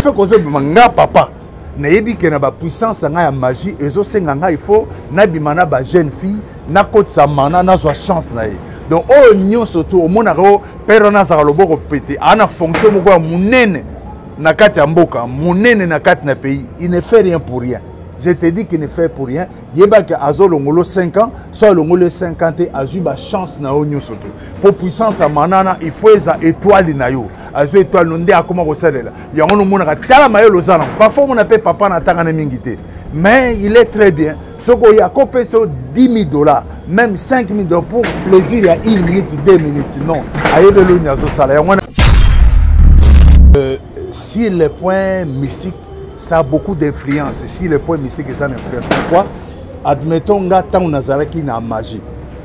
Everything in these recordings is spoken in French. Ce que je papa, na puissance na magie et il faut na bimana ba jeune fille na kote sa mana na so chance na. Donc au nyon surtout au monaro perona sa lobo repété ana fonction moko munene na kati mboka munene na kati na pays, il ne fait rien pour rien. Je te dis qu'il ne fait pour rien. Yeba que azo longolo 5 ans, soit longolo 50 et azu ba chance na onyo soto. Pour puissance à manana, il faut esa étoile na yo. Azu étoile ndé a comment receler. Yango no mona tala mayo lozana. Parfois on appelle papa na tanga na mingité. Mais il est très bien. Soko ya ko peso $10,000, même $5,000 pour plaisir ya 1 minute, 2 minutes. Non. Ayebe lo ni azo sala. Si le point mystique ça a beaucoup d'influence. Si le point mystique est en influence, pourquoi? Admettons que nous avons une magie.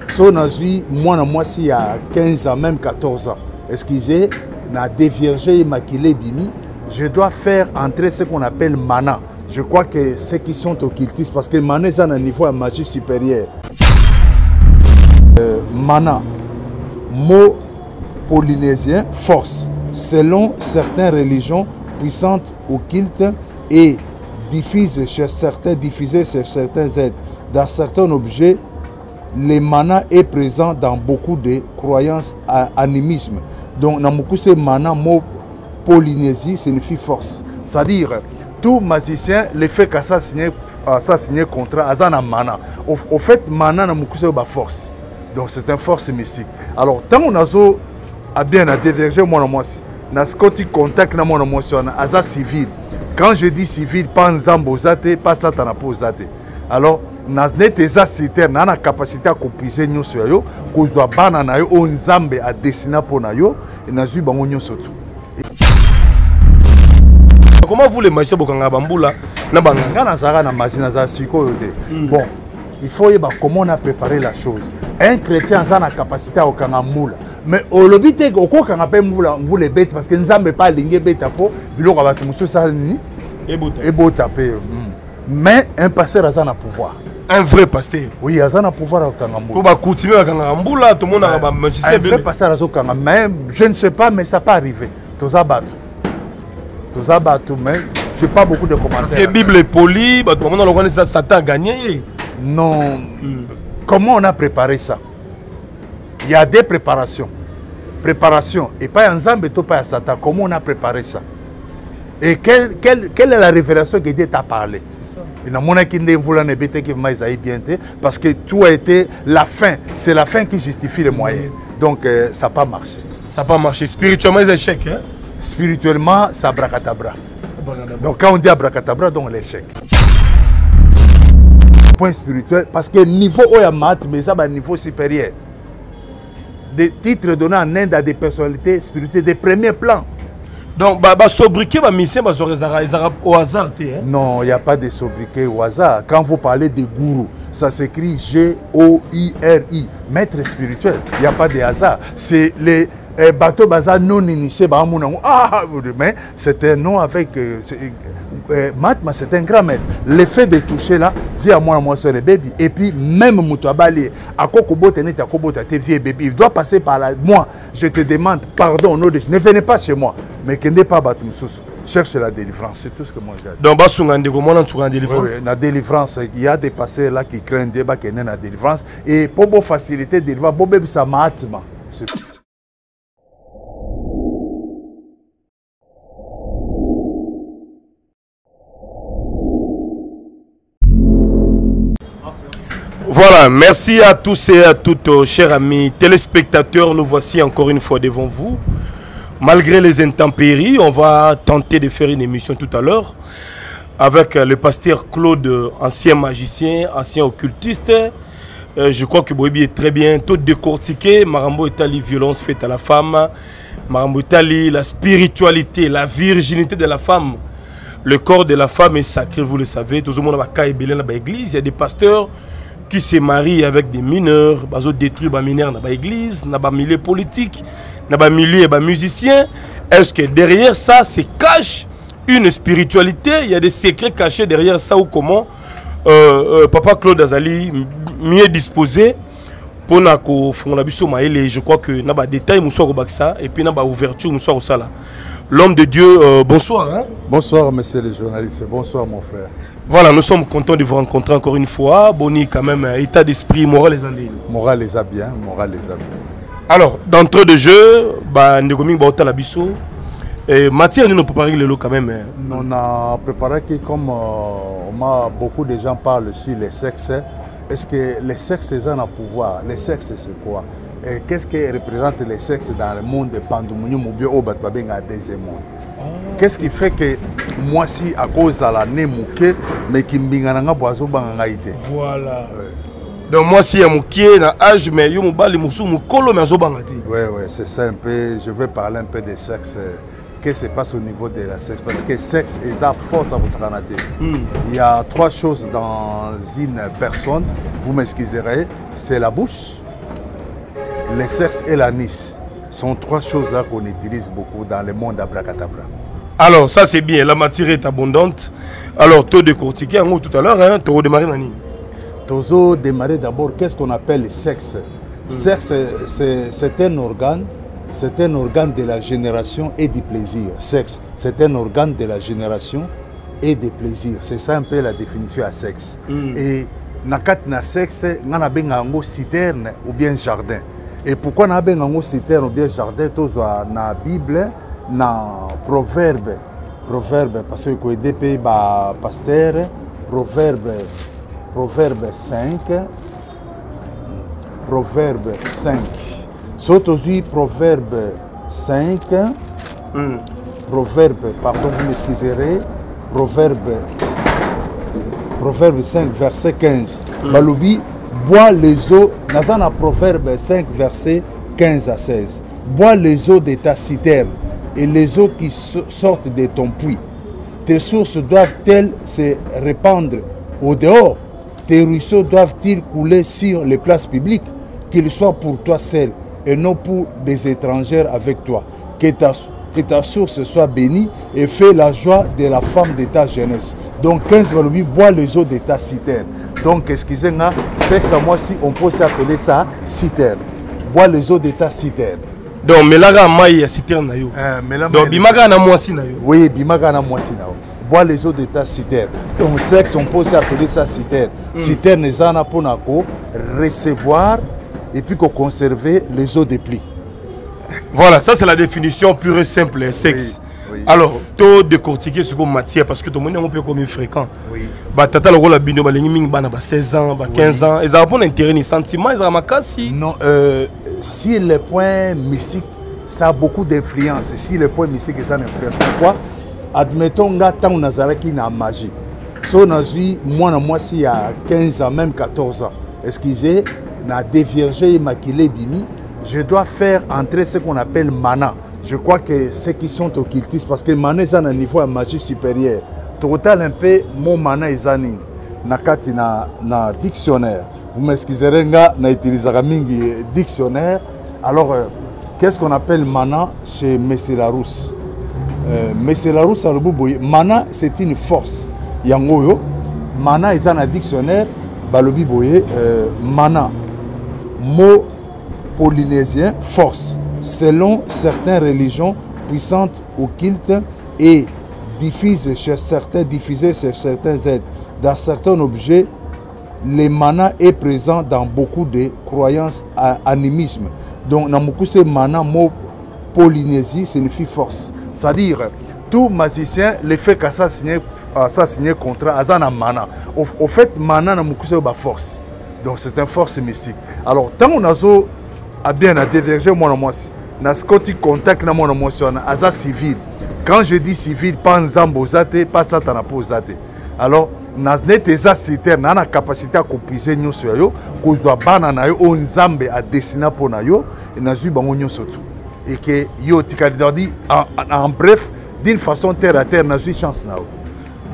Si on a eu, moi, il y a 15 ans, même 14 ans, excusez, on a déviergé et maquillé Bimi, je dois faire entrer ce qu'on appelle mana. Je crois que ceux qui sont occultistes, parce que mana est à un niveau de magie supérieure. Mana, mot polynésien, force. Selon certaines religions puissantes, occultes, et diffusé chez certains êtres. Dans certains objets, le mana est présent dans beaucoup de croyances à animisme. Donc, dans beaucoup de mana, mot Polynésie signifie force. C'est-à-dire, tout magicien, le fait qu'il a signé contrat, il a un mana. Au fait, mana, dans beaucoup de force. Donc, c'est une force mystique. Alors, tant qu'on a bien divergé, dans ce côté contact, dans mon émotion, il a civil. Quand je dis civil, pas en zambozate, pas satana posate. Alors, na neteza citer na na capacité à compriser nyo soyo, kozwa bana na yo on zambe a dessiner pour na yo et na zu bango nyo soto. Comment vous les magiciens bokanga bambula na banganga na zara na magina za siko yote. Bon, il faut y ba comment on a préparé la chose. Un chrétien ça na capacité à okanga mula. Mais au lobby, au cours qu'on appelle vous les bêtes, parce que nous n'avons pas les bêtes à peau, il y a des gens qui ont été tapés. Mais un pasteur a un pouvoir. Un vrai pasteur? Oui, il a un pouvoir à Kangambou. Pour continuer à Kangambou, tout le monde a un magicien. Un vrai pasteur a un Kangambou. Mais je ne sais pas, mais ça n'est pas arrivé. Tous abattus. Tous abattus, mais je n'ai pas beaucoup de commentaires. Parce que la Bible est polie, tout le monde a dit que Satan a gagné. Non. Comment on a préparé ça? Il y a des préparations. Préparation. Et pas ensemble, et pas à Satan. Comment on a préparé ça? Et quelle est la révélation que Dieu t'a parlé? Et dans mon parce que tout a été la fin. C'est la fin qui justifie les moyens. Donc ça n'a pas marché. Ça n'a pas marché. Spirituellement, c'est échec. Hein? Spirituellement, ça abracatabra. Donc quand on dit abracatabra, donc l'échec. Point spirituel, parce que niveau Oyamat, mais ça va niveau supérieur. Des titres donnés en Inde à des personnalités spirituelles de premier plan. Donc, sobriquet, mission, au hasard. Non, il n'y a pas de sobriquet au hasard. Quand vous parlez de gourou, ça s'écrit G-O-I-R-I, maître spirituel. Il n'y a pas de hasard. C'est les bateaux bazar non initiés. Ah, mais c'est un nom avec. Mahatma, c'est un grand maître. L'effet de toucher là, via moi, sur les bébés. Et puis, même Moutouabali, à Kokobo, Tenet, à Kobo, t'es vieux bébé. Il doit passer par là. Moi, je te demande, pardon, non, ne venez pas chez moi. Mais qu'il n'est pas battu, cherche la délivrance. C'est tout ce que moi j'ai dit. Donc, la délivrance. La délivrance, il y a des passés là qui craignent des débat qui n'est la délivrance. Et pour vous faciliter, délivrance, bon bébé, ça Mahatma. C'est tout. Voilà, merci à tous et à toutes, chers amis téléspectateurs. Nous voici encore une fois devant vous. Malgré les intempéries, on va tenter de faire une émission tout à l'heure avec le pasteur Claude, ancien magicien, ancien occultiste. Je crois que Boébi est très bien tout décortiqué. Marambo Etali, violence faite à la femme. Marambo Etali, la spiritualité, la virginité de la femme. Le corps de la femme est sacré, vous le savez. Tout le monde a l'église, il y a des pasteurs qui se marient avec des mineurs, bazo détruit ba mineurs dans l'église, dans le milieu politique, dans le milieu musicien. Est-ce que derrière ça se cache une spiritualité? Il y a des secrets cachés derrière ça ou comment Papa Claude Azali mieux disposé pour na ko fondabisou maïle. Je crois que na ba détail moussa ko baksa et puis na ba ouverture moussa ko sala. l'homme de Dieu, bonsoir. Hein? Bonsoir, messieurs les journalistes. Bonsoir, mon frère. Voilà, nous sommes contents de vous rencontrer encore une fois. Boni, quand même, état d'esprit, moral les années. Moral les a bien, moral les a bien. Alors, d'entrée de jeu, Ndegoming Baota Labisso. Et Mathieu, nous préparons le lot quand même. On a préparé que comme beaucoup de gens parlent sur les sexes, est-ce que les sexes ont un pouvoir? Les sexes, c'est quoi? Et qu'est-ce que représentent les sexes dans le monde de Pandoumounium ou bien au Batbabenga deuxième monde? Qu'est-ce qui fait que moi, si à cause de la Nemouké, mais qui m'bingananga boiseau bangaïté? Voilà. Donc moi si je suis âge mais je suis ouais, c'est ça un peu. Je vais parler un peu des sexes. Qu'est-ce qui se passe au niveau de la sexe? Parce que sexe est à force à votre canadé. Il y a trois choses dans une personne, vous m'excuserez, c'est la bouche, le sexe et l'anis. Ce sont trois choses là qu'on utilise beaucoup dans le monde abracadabra. Alors ça c'est bien, la matière est abondante. Alors taux de cortiquer, en haut tout à l'heure, hein, taux de marinani. Tozo démarrer d'abord, qu'est-ce qu'on appelle le sexe? Sexe, c'est un organe. C'est un organe de la génération et du plaisir. Sexe, c'est un organe de la génération et du plaisir. C'est ça un peu la définition à sexe. Et nakatna sexe, on a bien citerne ou bien jardin. Et pourquoi on a bien citerne ou bien jardin? Tozo na Bible, na proverbe, proverbe parce que des pays bas pasteur, proverbe, proverbe 5, proverbe 5. Sotozi, proverbe 5, proverbe, pardon, vous m'excuserez, proverbe 5, verset 15. Baloubi, bois les eaux, Nazana proverbe 5, verset 15 à 16. Bois les eaux de ta citerne et les eaux qui sortent de ton puits. Tes sources doivent-elles se répandre au dehors? Tes ruisseaux doivent-ils couler sur les places publiques? Qu'ils soient pour toi seuls et non pour des étrangers avec toi. Que ta source soit bénie et fais la joie de la femme de ta jeunesse. Donc 15 balobi, bois les eaux de ta citerne. Donc excusez-moi, sexe à moi si on peut s'appeler ça citerne. Bois les eaux de ta citerne. Donc melaga maï citerne na yo. Donc bimaga na moisi na yo. Oui, bimaga na moisi na yo. Bois les eaux de ta citerne. Donc sexe on peut s'appeler ça citerne. Citerne zana ponako recevoir et puis qu'on conservait les eaux de plis. Voilà, ça c'est la définition pure et simple, sexe. Oui, oui. Alors, taux de cortiquer sur matière, parce que tout le monde est comme fréquent. Oui. Bah, tata le rôle abino, bah, les niming, bah, 16 ans, bah, 15 ans. Ils ont un intérêt, ni sentiment, ils ont ma casse. Non, si le point mystique, ça a beaucoup d'influence. Si le point mystique, ça a une influence. Pourquoi? Admettons, on a tant de nazaré qui n'a magie. Si on a eu, moi, s'il y a 15 ans, même 14 ans, excusez, na dévierger et maquiller bimi, je dois faire entrer ce qu'on appelle mana. Je crois que ceux qui sont occultistes, parce que mana est à un niveau de magie supérieure. Total un peu, mon mana est à na dictionnaire. Vous m'excuserez, na utilisera mingi dictionnaire. Alors, qu'est-ce qu'on appelle mana chez Messé Larousse? Messé Larousse, mana c'est une force. Yangoyo, mana est à un dictionnaire. Balobi boye, mana. Mot polynésien, force. Selon certaines religions puissantes ou cultes et diffusées chez certains êtres, dans certains objets, le mana est présent dans beaucoup de croyances à animisme. Donc, dans beaucoup de mana, mot polynésie signifie force. C'est-à-dire, tout magicien, le fait qu'assassiner contrat, asana mana. Au fait, mana n'a pas force. Donc c'est une force mystique. Alors, tant qu'on a bien divergé, on a civil. Quand je dis civil, pas en zambozate, pas satana posate. Alors, on a la capacité à compriser nous sur yo, qu'on soit banana yo, on zambe à dessiner pour yo, et on a eu bangonyo surtout. Et que yo tikadadi, en bref, d'une façon terre à terre, on a eu chance na yo.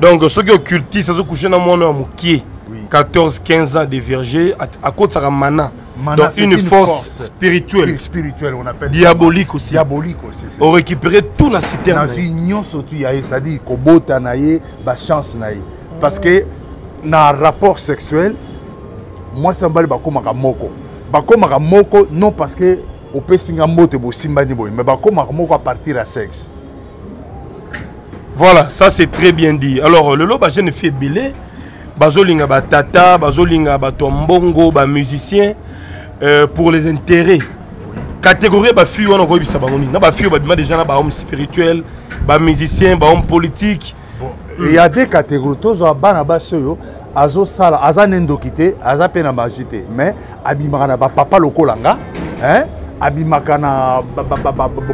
Donc, ceux qui occultent, ça se couche dans mon homme qui 14-15 ans de verger à cause de mana. Donc une force spirituelle. Spirituelle, on appelle. Diabolique aussi. Diabolique aussi. On récupérait tout dans cette terre. Dans l'union surtout, c'est-à-dire que botanaye, ba chance naye. Parce que dans le rapport sexuel, moi ça me parle bako makamoko. Bako makamoko non parce que on peut singa moto bo simbani boy, mais bako makamoko à partir à sexe. Voilà, ça c'est très bien dit. Alors, le loba jeune fille belé, bazolinga ba tata, bazolinga ba tombongo, ba musicien pour les intérêts. Catégorie ba fille on envoie bisabangoni. Na ba fille ba bima déjà na ba homme spirituel, ba musicien, ba homme politique. Il y a des catégories. Tous à bas na bas soyo, azo sala, azanendo kité, azapena majité. Mais abimara ba papa lokolanga, hein? Abimakana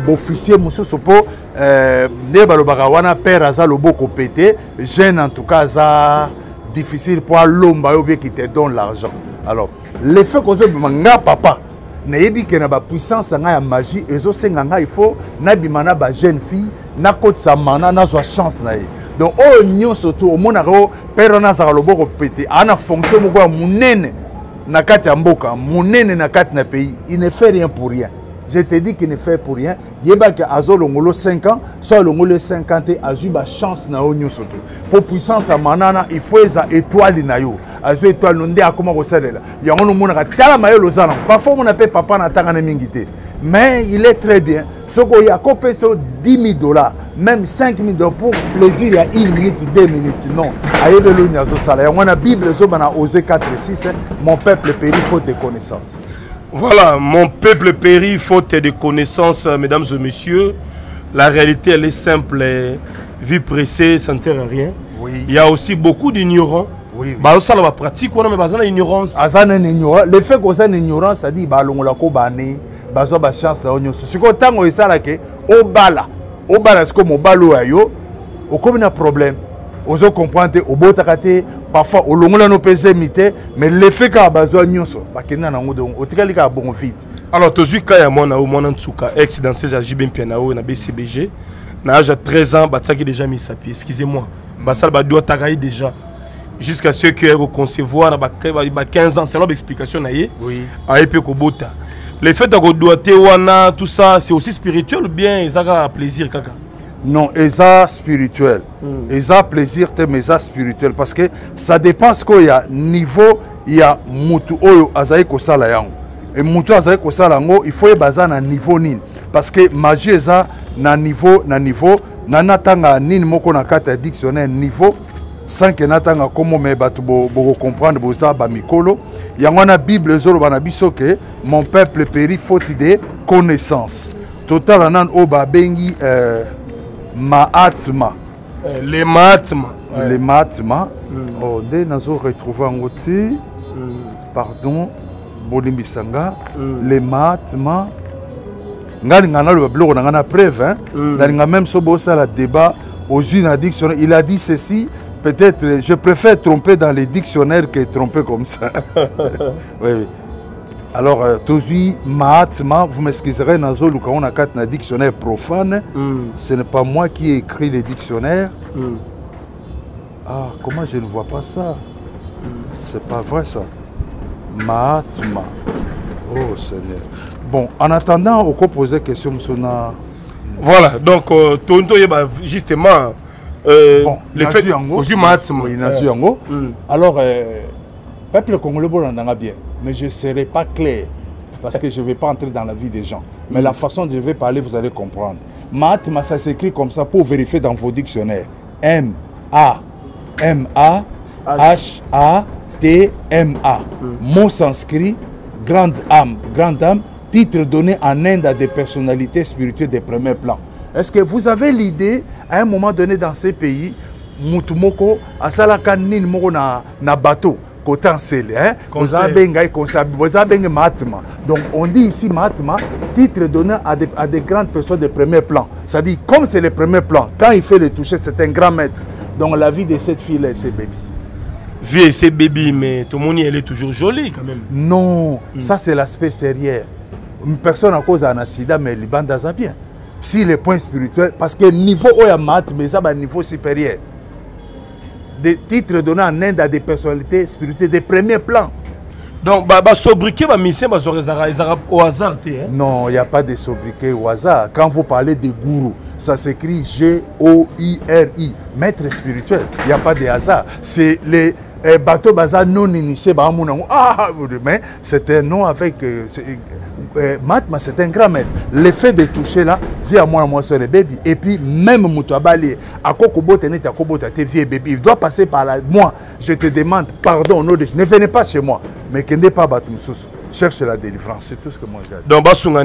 officier monsieur sopo ne balobaka wana père aza loboko pété jeune en tout cas ça difficile pour l'omba yo bien qui te donne l'argent. Alors les faits qu'on se manga papa nayebi que na ba puissance nga ya magie ezo senga nga il faut na bimana ba jeune fille na kote sa mana na so chance na ye. Donc o nyon soto o mona ko père na za loboko pété ana fonction moko ya munene Nakati Amboka, monene nakati na pays, il ne fait rien pour rien. Je te dis qu'il ne fait pour rien. Yeba que azo longolo 5 ans, soit longolo 50 et azuba chance na onyo soto. Pour puissance à manana, il faut esa étoile na yo. Azu étoile nonde a comment roselela. Yango mona ka tala mayo lozana. Parfois on appelle papa na tanga na mingité. Mais il est très bien. Soko ya kopeso 10 000 $, même 5 000 $ pour plaisir, il y a 1 minute, 2 minutes. Non. Ayebelo ni azo sala. Yango na Bible zo bana Osée 4:6, mon peuple périt faute de connaissance. Voilà, mon peuple périt faute de connaissances, mesdames et messieurs. La réalité, elle est simple. Vie pressée, ça ne sert à rien. Oui. Il y a aussi beaucoup d'ignorants. Oui, oui. Bah, ça, la pratique, on a une ignorance. Le fait qu'on a une ignorance, ça dit, bah, on a une chance. Si on a une chance, on a un problème. On a compris, on a compris, parfois on a nos pésimité, mais l'effet qu'a besoin nyonso, ba kena na ngodo, otikali ka bon vite. Alors tozui ka ya mona au mona ntuka ex dans ces ajibem pianao na BCBG, na âge de 13 ans ba tsaki déjà mis sa pied. Excusez-moi. Ba sal ba doit tagailler déjà jusqu'à ce que ego concevoir ba 15 ans, c'est l'explication na ye. Oui. A épé ko bota. Le fait que doit te wana tout ça, c'est aussi spirituel bien, et ça a plaisir kaka. Non, ça spirituel. Ça plaisir, mais ça spirituel. Parce que ça dépend ce qu'il y a niveau, il y a moutou oyo azaiko salayango. Et moutou azaiko salayango, il faut baza na niveau nin. Parce que magie ça na niveau, nanatanga nin moko na kata dictionnaire niveau, sans que natanga komo me batu bo comprendre boza ba mikolo. Yango na Bible zolo bana biso ke mon peuple périt faute de connaissance. Total nan oba bengi Mahatma. Les Mahatma. Ouais. Les Mahatma. Oh, dès que nous retrouvons aussi, pardon, Bolimbisanga, les Mahatma. Nous avons le blog, on a preuve. Nous avons même ce la débat aux unes à dictionnaire. Il a dit ceci. Peut-être, je préfère tromper dans les dictionnaires que tromper comme ça. Oui, oui. Alors, Tozi Mahatma, vous m'excuserez, Nazo, on a quatre dictionnaires profanes. Ce n'est pas moi qui ai écrit les dictionnaires. Ah, comment je ne vois pas ça? C'est pas vrai ça. Mahatma. Oh Seigneur. Bon, en attendant, on peut poser question, Moussona. Voilà, donc, Tonto, justement, bon, les faits. Tozi Mahatma. Oui, Nazo Yango. Alors, peuple congolais, on a bien. Mais je ne serai pas clair parce que je ne vais pas entrer dans la vie des gens. Mais la façon dont je vais parler, vous allez comprendre. Mahatma, ça s'écrit comme ça pour vérifier dans vos dictionnaires. M-A-M-A-H-A-T-M-A. Mot sanskrit, grande âme. Grande âme, titre donné en Inde à des personnalités spirituelles de premier plan. Est-ce que vous avez l'idée, à un moment donné dans ces pays, Moutumoko, Asalaka, Nin, Moko, na bateau? Donc on dit ici Mahatma, titre donné à des grandes personnes de premier plan. Ça dit comme c'est le premier plan, quand il fait le toucher, c'est un grand maître. Donc la vie de cette fille-là, c'est bébé. Vie, c'est bébé, mais tout le monde, elle est toujours jolie quand même. Non, ça c'est l'aspect sérieux. Une personne à cause d'un accident, mais les bandes a bien. Si les points spirituels, parce que niveau Mahatma, mais ça va niveau supérieur. Des titres donnés en Inde à des personnalités spirituelles de premier plan. Donc, sobriquet, mission, au hasard. Non, il n'y a pas de sobriquet au hasard. Quand vous parlez de gourou, ça s'écrit G-O-I-R-I, maître spirituel. Il n'y a pas de hasard. C'est les bateau baza non initié ba monango ah mais c'était non avec Mahatma c'est un grand maître. L'effet de toucher là, via moi sur les bébés. Et puis même Moutouabali, à Kokobo Tenet, à Kobo Tate, vieux bébé, il doit passer par là. Moi, je te demande, pardon, non, ne venez pas chez moi. Mais qu'il n'est pas battu sous. Cherche la délivrance, c'est tout ce que moi j'ai dit. Donc, la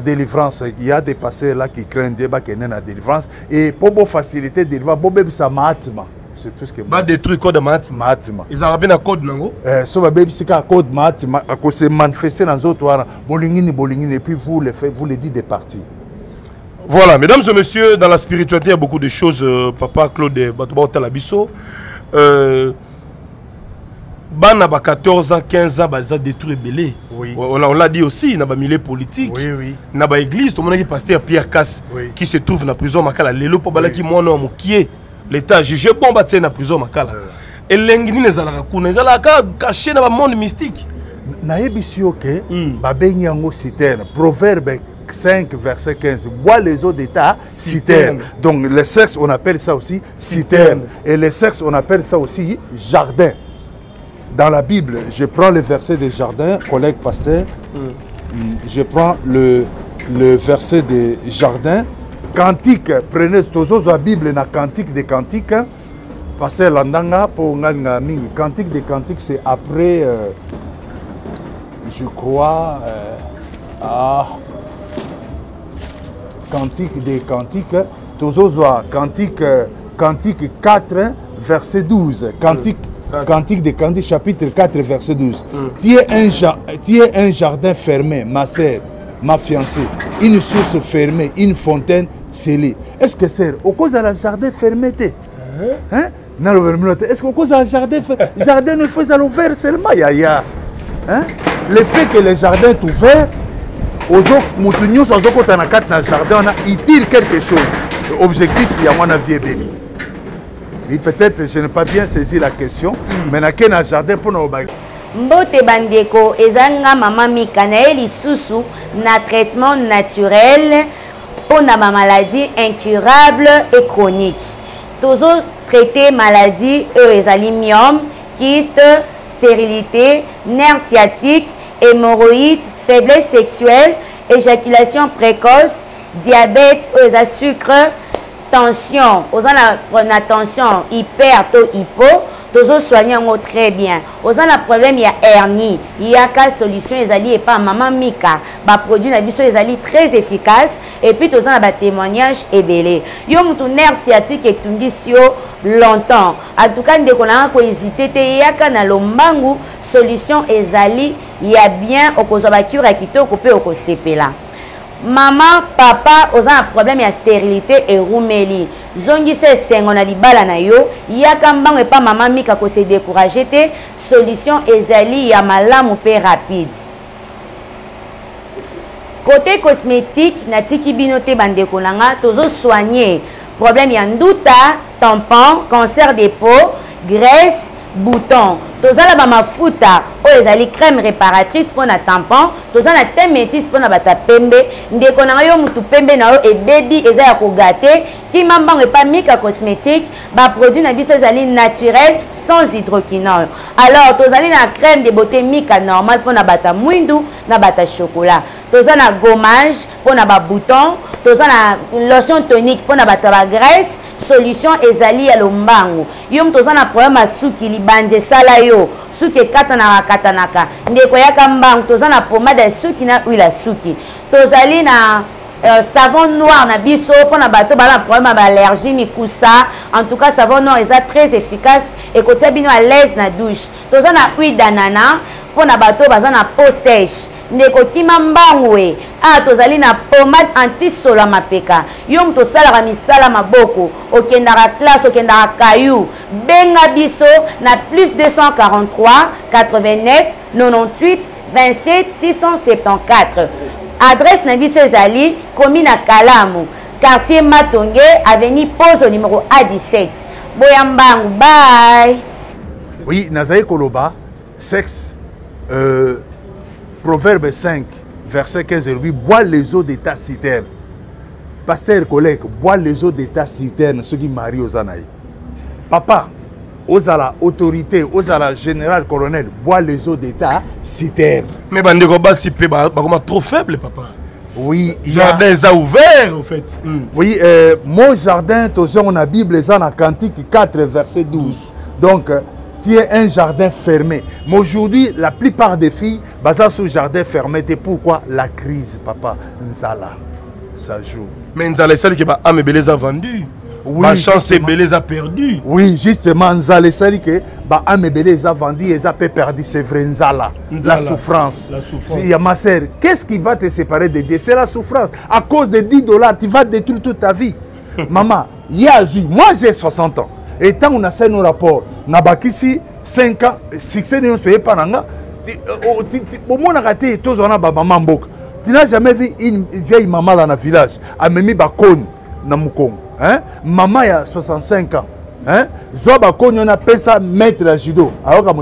délivrance, il y a des passés là qui craignent des qui n'ont la délivrance. Et pour faciliter la délivrance, c'est Mahatma. C'est tout ce que moi. Des trucs code Mahatma. Ils ont rappelé la code non? Sauf que c'est un code Mahatma, à cause de manifester dans d'autres endroits, bolingini, et puis vous les faites, vous les dites des parties. Voilà, mesdames et messieurs, dans la spiritualité, il y a beaucoup de choses. Papa Claude Batouba Talabisso. Ban a 14 ans, 15 ans, ils ont détruit Belé. On l'a dit aussi, il y a milieu politique. Il y a église, tout le monde dit pasteur Pierre Casse qui se trouve dans la prison Makala. Lelo Pobala qui mon homme qui est l'État jugé bon bâti dans la prison Makala. Et l'engini n'est pas caché dans le monde mystique. Naïbi Sioke, Babenyango citerne, Proverbe 5, verset 15. Bois les eaux d'État, citerne. Donc le sexe, on appelle ça aussi citerne. Et le sexe, on appelle ça aussi jardin. Dans la Bible, je prends le verset des jardins, collègue pasteur, je prends le verset des jardins. Cantique, prenez tous la Bible dans Cantique des Cantiques. Pasteur Landanga, pour Cantique des Cantiques, c'est après, je crois, Cantique des Cantiques, tous la Cantique, Cantique 4, verset 12. Cantique. Cantique des Cantiques, chapitre 4, verset 12. Tu es un jardin fermé, ma sœur, ma fiancée. Une source fermée, une fontaine scellée. Est-ce que c'est au cause de la jardin fermé? Hein? Est-ce qu'au cause de la jardin fermé? Le jardin ne fait à l'ouvert seulement, yaya. Hein? Le fait que le jardin est ouvert, il tire quelque chose. L'objectif, il y a mon avis, bébé. Peut-être je n'ai pas bien saisi la question, mais na ken jardin pour nous bailler. Mbote bandeko ezanga maman mikanae lisusu na traitement naturel pour na maladie incurable et chronique. Tozo traiter maladie ezali myome, kyste, stérilité, nerf sciatique, hémorroïdes, faiblesse sexuelle, éjaculation précoce, diabète, eza sucre. Tension, aux en attention hyper to hypo, tous soignants très bien. Aux en a problème il y a hernie, il y a quatre solutions les alliés et pas maman Mika. Bah produit n'abusons les alliés très efficace et puis tous en a témoignage et belé. Yo moutou nerf sciatique et tundisio longtemps. En tout cas dès qu'on a hésité il y a kana lombangu solution les alliés il y a bien au cause ba cure akito coupé au CP là. Maman, papa, on a un problème de stérilité et roumeli. Zongi se seng, on a dit bala na yo. Yakambang et pas maman mika ko se décourager. Solution ezali ya malamu pe rapide. Côté cosmétique, nati kibinote bande kolanga, tozo soigner. Problème ya ndouta, tampon, cancer des peaux, graisse, bouton. Tozala ba mafuta oyo ezali crème réparatrice pona tampon tozana temetis pona bata pembe ndeko na yo mutu pembe na yo e baby eza ya ko gâter ki mambango pa mika cosmétique ba produit na biso ezali naturel sans hydroquinone alors tozali na crème de beauté mika normal pona bata mwindu na bata chocolat tozana gommage pona ba bouton tozana lotion tonique pona bata ba graisse solution ezali ya lombango yo mutu tozana problème a suki libanje sala yo suki katana katanaka ndeko yaka mbango tozana pomade ya suki na huile ya suki tozali na savon noir na biso pona bato bala problème ba allergie mikusa en tout cas savon noir eza très efficace et kotia bino à l'aise na douche tozana huile d'ananas pona bato bazana peau sèche ndeko kima mbango e a tozali na pomade anti sola mapeka yo mto salara misala maboko okendara classe okendara kayu benga biso na plus 243 89 98 27 674 adresse na biso ezali commune na Kalamu quartier Matonge avenue Pozo numéro A17 boya mbango bye oui nazali koloba sexe Proverbe 5, verset 15 et 8, bois les eaux de ta citerne. Pasteur collègue, bois les eaux de ta citerne, ceux qui marient aux anaïs. Papa, Ozala autorité, Ozala général colonel, boit les eaux d'État, citer. Mais Bandekoba, si peu, trop faible, papa. Oui, il y a... jardin est ouvert, en fait. Mm. Oui, mon jardin, on a la Bible, ça dans Cantique 4, verset 12. Donc, tu es un jardin fermé. Mais aujourd'hui, la plupart des filles, basent sur jardin fermé. Et pourquoi la crise, papa? Nzala, ça joue. Mais Nzala, celle qui va les a vendus. Oui, ma chance est belle, les a perdu. Oui, justement, Nzala, celle qui a les a vendus, les a perdu. C'est vrai, Nzala. La souffrance. La souffrance. Si, ma sœur, qu'est-ce qui va te séparer de Dieu? C'est la souffrance. À cause de 10 $, tu vas détruire toute ta vie. Maman, Yazu, moi j'ai 60 ans. Et tant qu'on a fait nos rapports, on a fait 5 ans, 6 ans, tu n'as jamais vu une vieille maman dans le village. Elle a mis un cône dans le Congo. Maman a 65 ans. Elle a fait ça maître de judo. Alors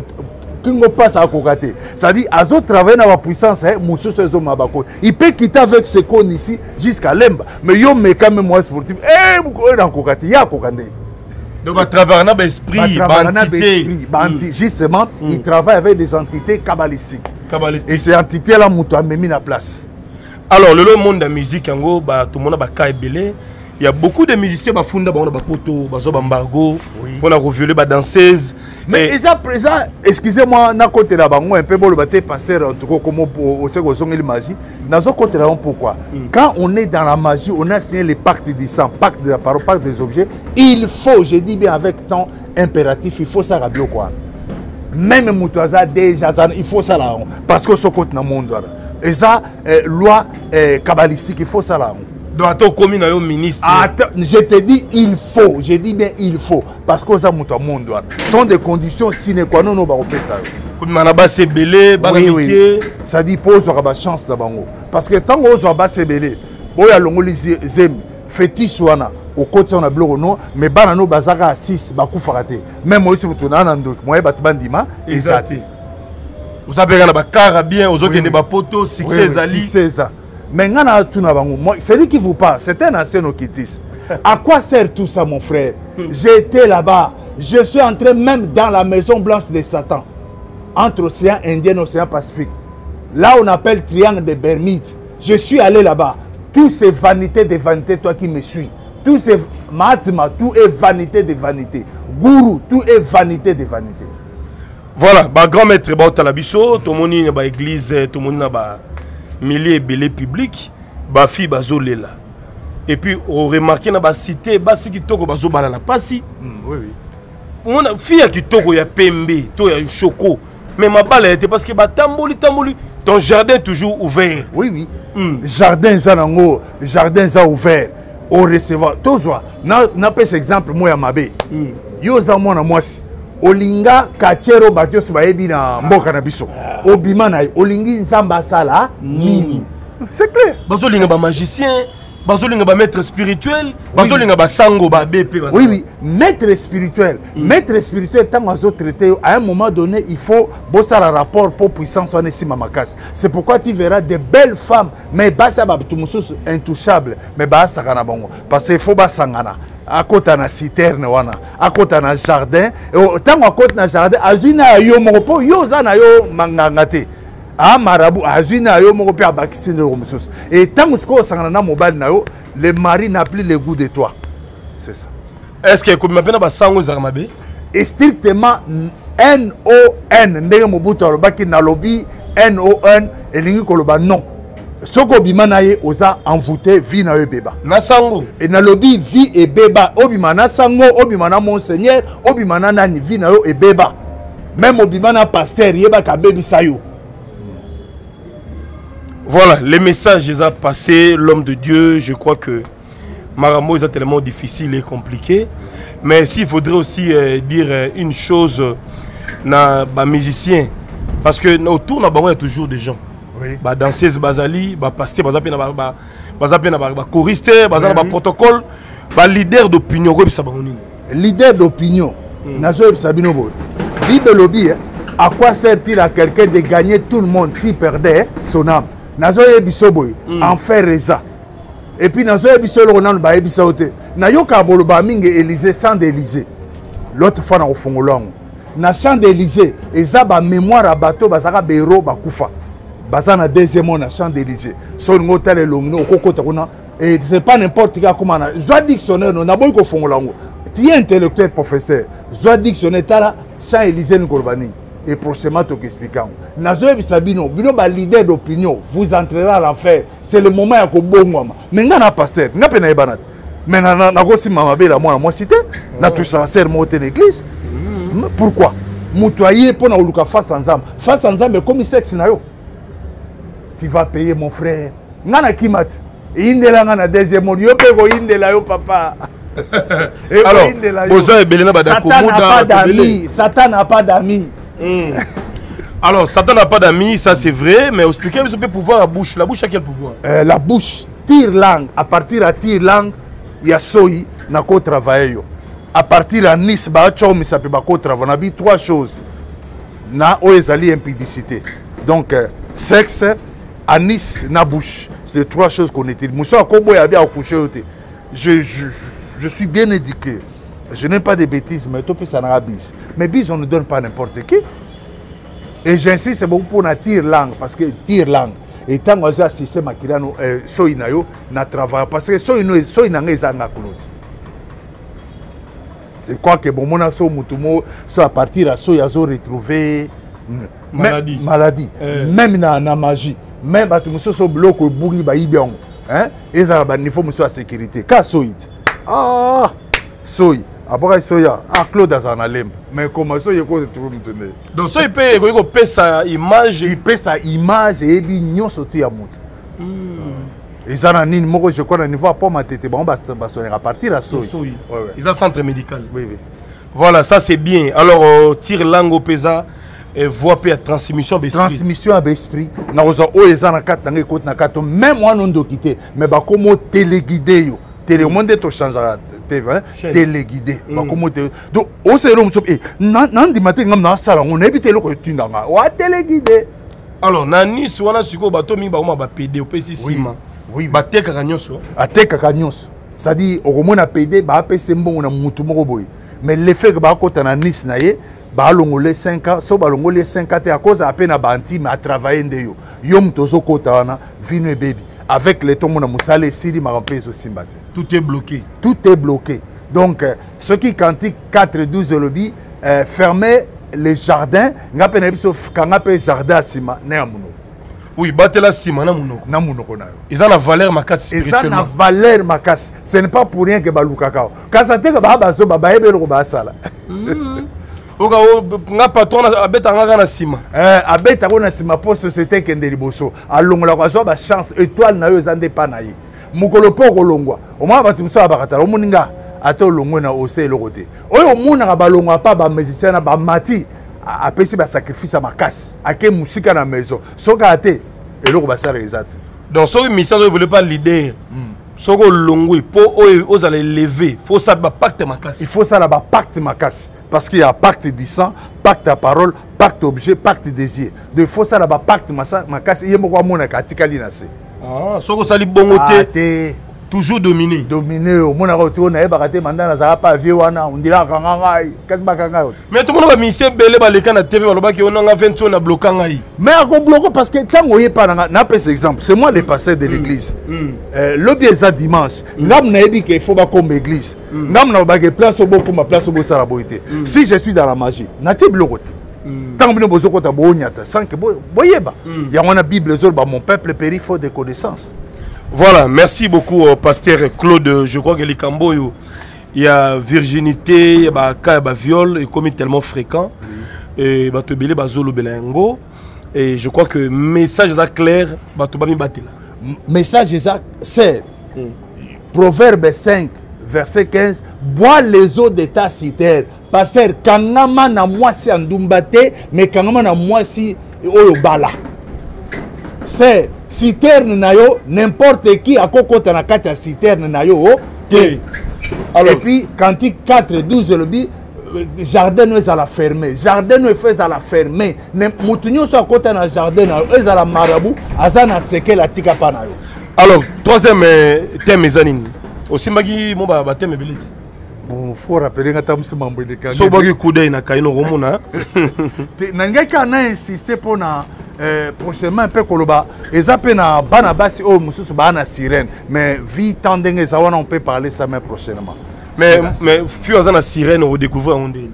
qu'elle ne passe pas à Kogaté. C'est-à-dire qu'elle travaille dans la puissance. Il peut quitter avec ce cône ici jusqu'à Lemba. Mais il y a un sportif. Il y a un Kogaté. Donc, à travers un esprit, justement, il travaille avec des entités kabbalistiques. Et ces entités-là, ils ont mis la place. Alors, le monde de la musique, tout le monde a été. Il y a beaucoup de musiciens qui fondent des potos, des embargos, pour reveler des danseuses. Mais excusez-moi, je côté là un peu le pasteur, en tout cas, comme on sait qu'on a la magie. Dans côté là, pourquoi? Quand on est dans la magie, on a signé les pactes du sang, pacte de la parole, pacte des objets. Il faut, je dis bien avec temps impératif, il faut ça rabio quoi. Même Moutoisa, déjà, il faut ça là. Parce que ce côté dans le monde. Et ça, loi kabbalistique, il faut ça là. Donc, ministre. Je te dis, il faut. Je dis bien, il faut. Parce que ça, ce sont des conditions sine qua non. Oui, oui. Ça dit, pose la chance. Parce que tant que ça va se belé, il y a des zem, fétiche, au côté on a bloqué non, mais banano bazaka à 6, bakou farate. Même moi, je suis retourné en doute. Moi, bandima, et ça. Vous savez, il carabien, aux autres, il y a des potos, 6 ans. Mais celui qui vous parle, c'est un ancien okitis. À quoi sert tout ça, mon frère? J'étais là-bas. Je suis entré même dans la maison blanche de Satan. Entre océan Indien et océan Pacifique. Là, on appelle triangle de Bermite. Je suis allé là-bas. Toutes ces vanités de vanités, toi qui me suis. Tous ces Mahatma, tout est vanité de vanité. Gourou, tout est vanité de vanité. Voilà, bah, grand maître, bah, talabiso, tout le monde est dans l'église, tout le monde est dans milliers de publics, ba fi bazo lela. Et puis on remarqué na ba cité basi kitoko bazo balala pasi. Oui oui. On a fi kitoko ya pembe, to ya choko. Mais ma balle était parce que ba tamboli ton jardin toujours ouvert. Oui oui. Jardin ça nango, jardin ça ouvert. On recevoir tozwa. Na pese exemple moi ya mabe. Yo za mwana mwasi. Olinga kachero batiosu baebi na mboka na biso. Obima na olingi nzamba sala nini. C'est clair. Bazolinga ba magicien, bazolinga ba maître spirituel, bazolinga ba sango ba BP. Oui oui, maître spirituel. Maître spirituel tant azo traité à un moment donné, il faut bosala rapport pour puissance soit nesi mamakas. C'est pourquoi tu verras des belles femmes mais basa ba tumususu intouchable, mais basa kana bango parce qu'il faut basangana. À côté de la citerne, à côté de la jardin, tant qu'à côté de la jardin, à Zina yo moropo, yo zana yo mangangate, à Marabu, à Zina yo moropo, à Bakisine de Romsus. Et tant que ça n'a mobile na yo, le mari n'a plus le goût de toi. C'est ça. Est-ce que comme maintenant basango zarmabe? Strictement N-O-N, n'est-ce mobuta robaki na lobby N-O-N et lingi koloba non. Soko bimana ye oza envoûté vie na beba. Na sango. Et na lobby vie et beba. Obimana sango, obimana monseigneur, obimana nani vie na yo et beba. Même obimana pasteur yeba ka baby sayo. Voilà, les messages ils ont passé. L'homme de Dieu, je crois que Maramo est tellement difficile et compliqué. Mais s'il faudrait aussi dire une chose na ba musicien, parce que autour na bango il y a toujours des gens. Bah danseuse bazali, bah pasteur bazapi na bah bazapi na bah choriste, bazana bah protocole, bah leader d'opinion. Leader d'opinion. Nazoeb Sabino Boy. Bible lobby. À quoi sert-il à quelqu'un de gagner tout le monde s'il perdait son âme? Nazoeb Bisoboy. En faire reza. Et puis Nazoeb Bisolo Ronan bah Bisaote. Nayoka Boloba Ming et Élisée sans Élisée. l'autre fois au Fongolong. Na Champs-Élysées, ezaba mémoire à bateau bazara bero bakufa. Bazana deuxième on na Champs-Élysées. Son hôtel est long, no kokota kuna et c'est pas n'importe qui comme na. Zo dictionnaire no na boy ko Fongolong. Tu es intellectuel professeur. Zo dictionnaire tala Champs-Élysées no Corbani. Et prochainement, je t'explique. Nazoé Sabino, leader d'opinion, vous entrerez à l'enfer. C'est le moment où vous avez bon. Mais vous avez un pasteur, vous avez un banat. Mais vous avez aussi moi cité, vous avez touché à la serre, vous avez l'église. Pourquoi? Vous avez face à l'ensemble. Face à l'ensemble, comme il sait que tu vas payer mon frère. Vous avez qui mat. Il y a un deuxième monde. Papa. Alors, Satan n'a pas d'amis. Mmh. Alors, Satan n'a pas d'amis, ça c'est vrai, mais expliquez-moi ce pouvoir à la bouche. La bouche a quel pouvoir? La bouche, tire langue. À partir de tire langue, il y a Soyi, il y a travail. À partir de Nice, on a vu trois choses. Il y a impudicité. Donc, sexe, à Nice, na bouche. C'est les trois choses qu'on est. Je suis bien éduqué. Je n'aime pas des bêtises, mais tout ça n'a pas bis. Mais bis, on ne donne pas n'importe qui. Et j'insiste beaucoup pour la tire langue, parce que tire langue. Et tant que j'ai assisté à Makirano, Soinayo, n'a travaillé. Parce que Soinayo est en Claude. C'est quoi que bon, mon asso, Moutoumou, soit à partir à Soyazo retrouvé. Maladie. Maladie. Même dans la magie. Même à tout le monde, ce bloc au bourri, Baïbion. Et ça, il faut que la sécurité. Qu'à Soit. Ah! Soit. Après, soya, à Claude Azanalem. Mais comment ça, il peut donner? Donc, ça, il peut sa image. Il peut sa image et il n'y a pas de. Ils ont un numéro, je crois, un niveau à ma tête. Bon, on va partir à Soy. Ils ont un centre médical. Oui, oui. Voilà, ça, c'est bien. Alors, tire langue au pesa et voie à transmission d'esprit. Transmission d'esprit. Même moi, on doit quitter. Mais comment téléguider? Télémon de Toshanzara, téléguidé. Donc, au sérum, non, matin, on évite le tunama. Ou à téléguidé. Alors, Nani, soit là, suko, batomi, bauma, bapédé, au Pessissima. Oui, batek à Cagnos. A tek à Cagnos. Ça dit, au Roman a pédé, bapé, c'est bon, on a moutumoroboy. Mais l'effet que bakota na Nice naye, balongolé 5 ans, so balongolé 5 ans, à cause à peine à banti, mais à travailler de yo. Yom tozo kotana, vino et baby. Avec les tombes, tout est bloqué. Tout est bloqué. Donc, ceux qui cantiquent 4-12 lobby, fermez les jardins. Oui, battez la cima. Ils ont la valeur macasse spirituelle. Ils ont la valeur macasse. Ce n'est pas pour rien que Baloukakao. Quand ça te dit que Babazo, Bababelo, Babasala. Nga patron abeta nga na sima. Abeta na sima pour société kende liboso. Alongola kwa zo ba chance étoile na yo zande pa na ye. Mukolo po ko longwa. O ma ba timso abakatala omuninga ato longwe na ose elokote. Oyo muna ba longwa pa ba musicien na ba mati apesi ba sacrifice makasi. Ake musika na maison. Soka ate eloko ba sala exact. Donc so mission ne voulait pas l'idée. Soko longwe po oza lever. Faut ça ba pacte makasi. Il faut ça la ba pacte makasi. Parce qu'il y a pacte du sang, pacte à parole, pacte objet, pacte désir. De faux ça là-bas, pacte macasse, il y a beaucoup de monde qui a été calinassé. Ah, ce que ça dit, bon côté, toujours dominé. Dominé, au monde a retourné, il a raté, maintenant, il n'a pas vu, on dit là, qu'est-ce que c'est que. Mais tout le monde va misser, belé, balé, quand la TV, on a 20 ans, on a bloqué. Mais on bloque parce que tant qu'on n'y est pas, on a pris cet exemple. C'est moi le pasteur de l'église. Le biais ça dimanche, on a dit qu'il faut pas comme l'église. Si je suis dans la magie, je bloqué. Tant que nous avons besoin de sans que il y a une Bible, mon peuple périt faute de connaissances. Voilà, merci beaucoup, pasteur Claude. Je crois que les Kamboyo, il y a virginité, il y a viol, il est commis tellement fréquent. Et je crois que le message est clair. Le message est c'est Proverbe 5. Verset 15, bois les eaux de ta citerne. Pasteur, Kangama na mwasi andumbate, mais Kangama na mwasi oyobala. C'est citerne na yo, n'importe qui a kokota na kata citerne na yo. Et puis, cantique 4-12, le bi, jardin nous à la fermer. Jardin nous fait à la fermer. Moutounio soit kota na jardin na yo, eux à la marabout, azana seke la tika pa na yo. Alors, troisième thème, Zanine. Aussi, je suis un thème. Il faut rappeler que tu membre de Kangambou. Si tu as un coup d'œil, tu as insisté pour prochainement un peu Koloba. Et ça peut na banabasi ou mususu bana sirène. Mais vie tendenge ça on peut parler ça mais prochainement. Mais fuis à la sirène on découvre on dit.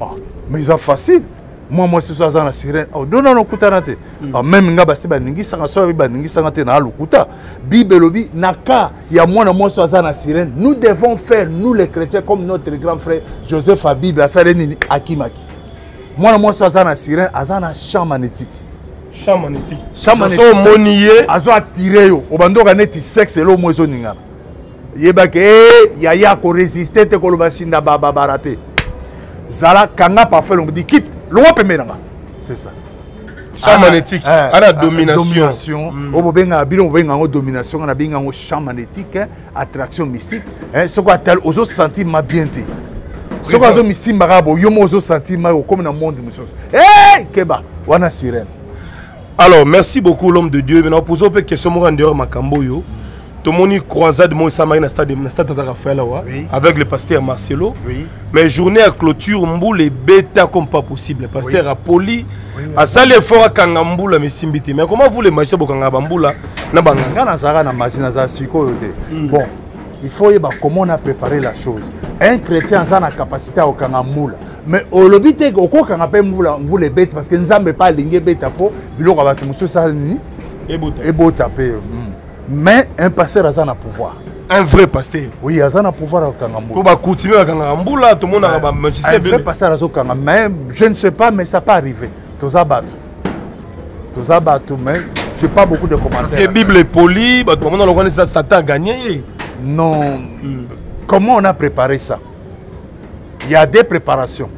Ah mais c'est facile. Moi ce soir à la sirène. Oh donne on kuta na te. Même nga basi baningi sanga so baningi sanga te na lukuta. Bibelobi naka ya moi ce soir à la sirène. Nous devons faire nous les chrétiens comme notre grand frère Joseph à Bible à Sarenini Akimaki. Moi ce soir à la sirène azana champ magnétique. Champ magnétique. Champ magnétique. Azo attiré yo. Obando kaneti sexe lo mozo ningana. Yeba ke yaya ko résister te kolobashinda baba barate. Zala kanga parfait on dit quitte. Loin pemenanga. C'est ça. Champ magnétique. À la domination. Obobenga bino obenga ngo domination na benga ngo champ magnétique attraction mystique. Ce quoi tel ozo sentir ma bienté. Ce quoi ozo mystique marabo yo mozo sentir ma comme dans monde monsieur. Eh keba wana sirène. Alors, merci beaucoup l'homme de Dieu. Maintenant, posons une question en dehors Macamboyo. Tout le monde y croisade mon Samaï dans le stade de Raphaël avec le pasteur Marcelo. Oui. Mais journée à clôture, Mbou les bêta comme pas possible. Le pasteur a poli. A ça l'effort à Kangambou la Missimbiti. Mais comment vous les mangez pour Kangambou là? Bon, il faut voir comment on a préparé la chose. Un chrétien a la capacité au Kangambou là. Mais au lobby, vous les bêtes parce que nous n'avons pas les bêtes à peau. Mais un pasteur a un pouvoir. Un vrai pasteur. Oui, il a un pouvoir au Kangambou. Pour continuer à Kangambou, là, tout le monde a un vrai pasteur au Kangambou. Mais je ne sais pas, mais ça n'a pas arrivé. Tous abattus. Tous abattus, mais je n'ai pas beaucoup de commentaires. Parce que la Bible est polie, tout le monde a organisé ça, Satan a gagné. Non. Comment on a préparé ça? Il y a des préparations.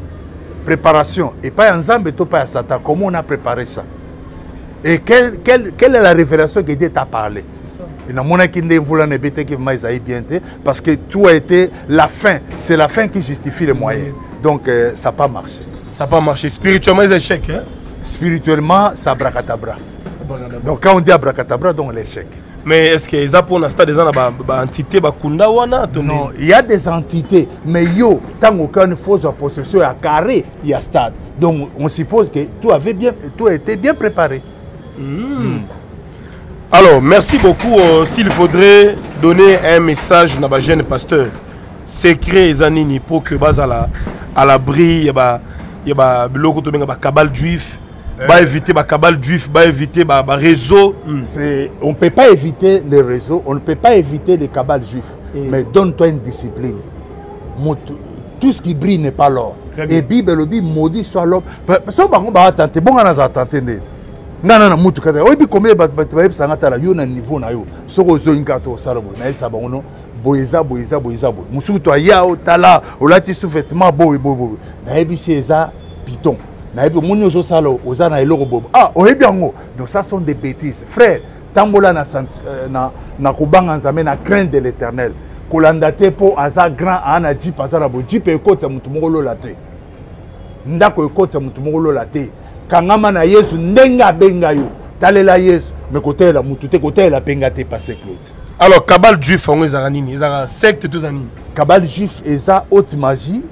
Préparation. Et pas ensemble, tout pas à Satan. Comment on a préparé ça? Et quelle est la révélation que Dieu t'a parlé? Et dans mon parce que tout a été la fin. C'est la fin qui justifie les moyens. Donc ça n'a pas marché. Ça n'a pas marché. Spirituellement, c'est échec. Hein? Spirituellement, c'est abracadabra. Donc quand on dit abracadabra, donc l'échec. Mais est-ce que les pour l'instant des entités bakunda wana? Non, il y a des entités, mais yo tant aucune fausse possession à carré, il y a stade. Donc on suppose que tout était bien préparé. Alors merci beaucoup. S'il faudrait donner un message à jeune pasteur, secret zanini pour que bazala à l'abri, il y a bloko to benga ba cabale juif. Éviter le cabal juif, éviter le réseau. On ne peut pas éviter les réseaux, on ne peut pas éviter les cabales juifs. Mais donne-toi une discipline. Tout ce qui brille n'est pas l'or. Et Bible le dit, maudit soit l'homme. Si on va tenter, bon, on va tenter. Non, combien de niveau na yo. Ah, donc ça sont des bêtises. Frère, Tambola na kobanga nzambe na crainte de l'éternel. Kolandate po aza grand ana jip azara bo jip ekota mutu mongolo late. Ndako ekota mutu mongolo late. Kangama na Yesu ndenga benga yo. Talela Yesu me kote la mutu te kote la penga te passé Claude. Alors kabal juif ongo ezara nini? Ezara secte tout anini. Kabal juif eza haute magie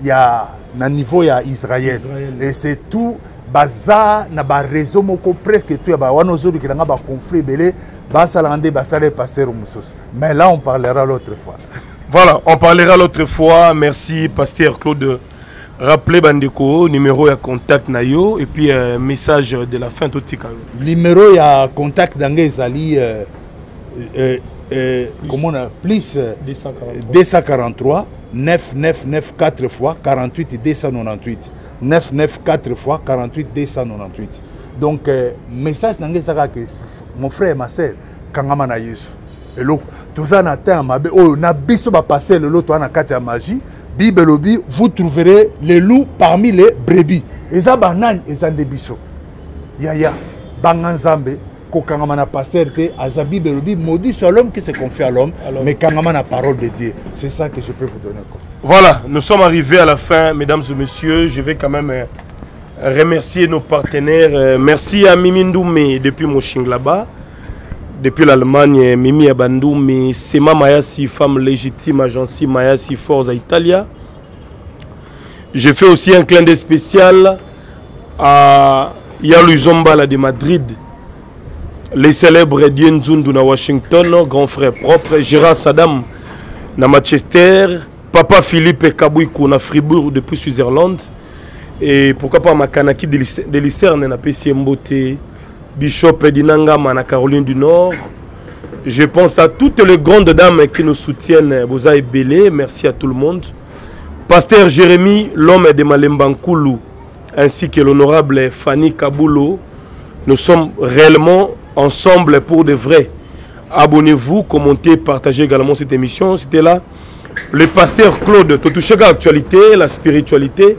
ya na niveau ya Israël. Et c'est tout bazar na ba réseau moko presque tout ya ba wana zulu kilanga ba conflit belé ba salande ba salé passer mususu. Mais là on parlera l'autre fois. Voilà, on parlera l'autre fois. Merci pasteur Claude. Rappelez bandeko numéro ya contact na yo et puis message de la fin totika. Numéro ya contact dange ezali comment on a plus 243 9994 fois 48 298 994 fois 48 298. Donc message mon frère et ma sœur kangama na Yesu elo toza na temps mabe o na biso ba passer le loto na kati ya magie Bible lobi vous trouverez les loups parmi les brebis eza banane eza nde biso yaya banga nzambe ko kangama na pasteur te aza Bible lobi maudit soit l'homme qui se confie à l'homme mais kangama na parole de Dieu. C'est ça que je peux vous donner. Voilà, nous sommes arrivés à la fin, mesdames et messieurs. Je vais quand même remercier nos partenaires. Merci à Mimindou, mais depuis mon ching là-bas. depuis l'Allemagne, Mimi Abandou, mais c'est ma Mayassi, femme légitime, agence Mayassi Forza Italia. Je fais aussi un clin d'œil spécial à Yalu Zomba là, de Madrid, les célèbres Dien Zundou à Washington, grand frère propre, Gérard Sadam à Manchester, papa Philippe Kabouikou à Fribourg depuis Suisse-Irlande, et pourquoi pas ma Kanaki de Lucerne à Pessimbote, Bishop Dinangama à Caroline du Nord. Je pense à toutes les grandes dames qui nous soutiennent, vous avez belé, merci à tout le monde. Pasteur Jérémy, l'homme de Malimbankoulou, ainsi que l'honorable Fanny Kabulo, nous sommes réellement ensemble pour de vrai. Abonnez-vous, commentez, partagez également cette émission. C'était là le pasteur Claude. Tout touché à l'actualité, la spiritualité.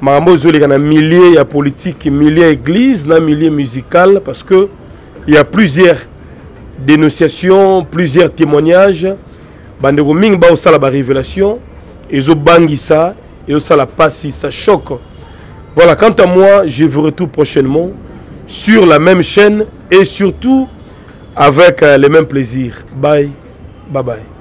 Maramozo, il y a milliers de politiques, milliers d'églises, milliers musicales, parce que il y a plusieurs dénonciations, plusieurs témoignages. Bandego Mingba aussi la révélation. Ils ont bangé ça, ils ont ça la passe, ça choque. Voilà, quant à moi, je vous retrouve prochainement sur la même chaîne et surtout avec les mêmes plaisirs. Bye, bye bye.